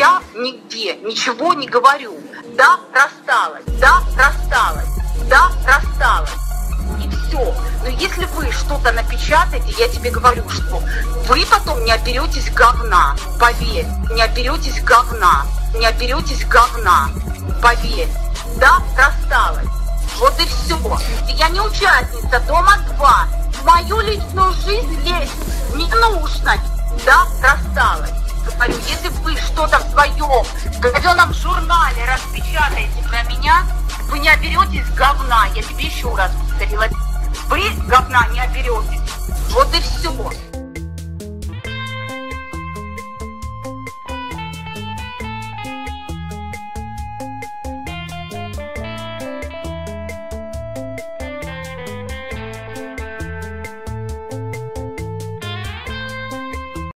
я нигде ничего не говорю. Да, рассталась. Да, рассталась. Да, рассталась. И все. Но если вы что-то напечатаете, я тебе говорю, что вы потом не оберетесь говна. Поверь. Не оберетесь говна. Не оберетесь говна. Поверь. Да, рассталась. Вот и все. Я не участница Дома-2. В мою личную жизнь лезть не нужно. Да, рассталась. Говорю, если вы что-то в своем говёном журнале распечатаете про меня, вы не оберетесь говна. Я тебе еще раз повторила. Вы говна не оберетесь. Вот и все.